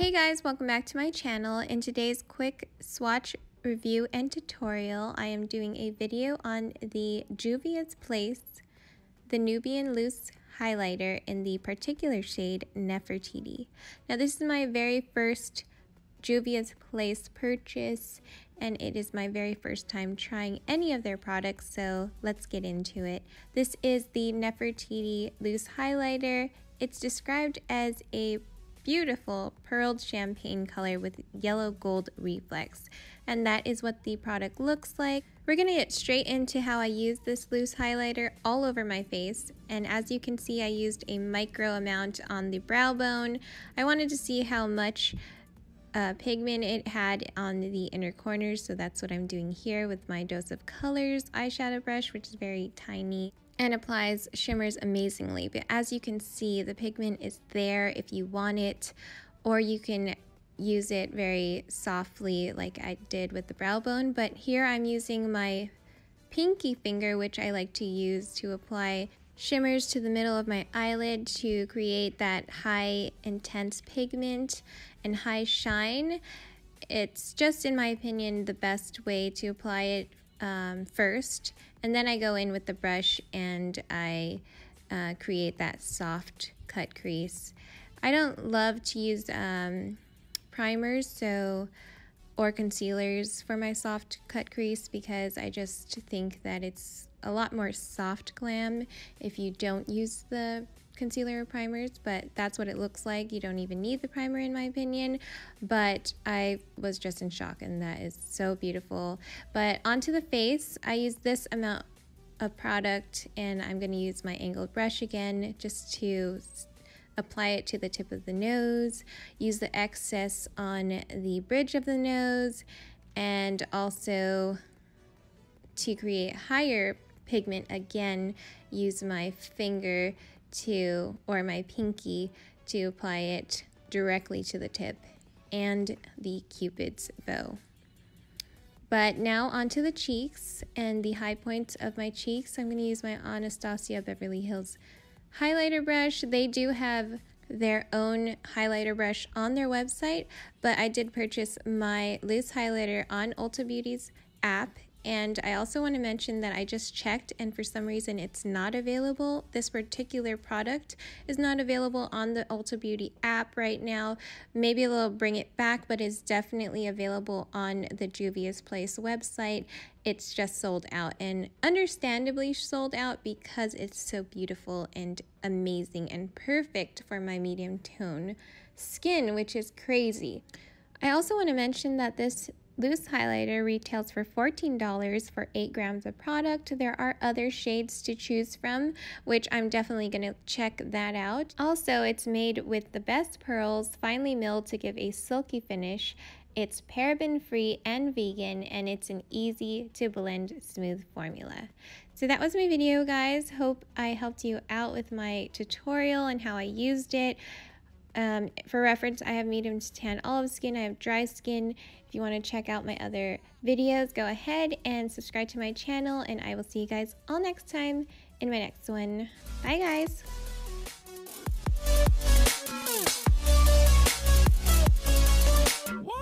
Hey guys, welcome back to my channel. In today's quick swatch review and tutorial, I am doing a video on the Juvia's Place, the Nubian Loose Highlighter in the particular shade Nefertiti. Now this is my very first Juvia's Place purchase, and it is my very first time trying any of their products, so let's get into it. This is the Nefertiti Loose Highlighter. It's described as a beautiful pearled champagne color with yellow gold reflex, and that is what the product looks like. We're gonna get straight into how I use this loose highlighter all over my face, and as you can see I used a micro amount on the brow bone. I wanted to see how much pigment it had on the inner corners, so that's what I'm doing here with my Dose of Colors eyeshadow brush, which is very tiny and applies shimmers amazingly. But as you can see, the pigment is there if you want it, or you can use it very softly like I did with the brow bone. But here I'm using my pinky finger, which I like to use to apply shimmers to the middle of my eyelid to create that high intense pigment and high shine. It's just, in my opinion, the best way to apply it first, and then I go in with the brush and I create that soft cut crease. I don't love to use primers or concealers for my soft cut crease because I just think that it's a lot more soft glam if you don't use the concealer or primers, but that's what it looks like. You don't even need the primer in my opinion, but I was just in shock and that is so beautiful. But onto the face, I use this amount of product and I'm going to use my angled brush again just to apply it to the tip of the nose, use the excess on the bridge of the nose, and also to create higher pigment again, use my finger or my pinky to apply it directly to the tip and the Cupid's bow. But now onto the cheeks and the high points of my cheeks. I'm going to use my Anastasia Beverly Hills highlighter brush. They do have their own highlighter brush on their website, but I did purchase my loose highlighter on Ulta Beauty's app. And I also want to mention that I just checked and for some reason it's not available. This particular product is not available on the Ulta Beauty app right now. Maybe they'll bring it back, but it's definitely available on the Juvia's Place website. It's just sold out, and understandably sold out because it's so beautiful and amazing and perfect for my medium tone skin, which is crazy. I also want to mention that this loose highlighter retails for $14 for 8 grams of product. There are other shades to choose from, which I'm definitely going to check that out. Also, it's made with the best pearls, finely milled to give a silky finish. It's paraben-free and vegan, and it's an easy-to-blend smooth formula. So that was my video, guys. Hope I helped you out with my tutorial and how I used it. For reference, I have medium to tan olive skin, I have dry skin. If you want to check out my other videos, go ahead and subscribe to my channel, and I will see you guys all next time in my next one. Bye guys!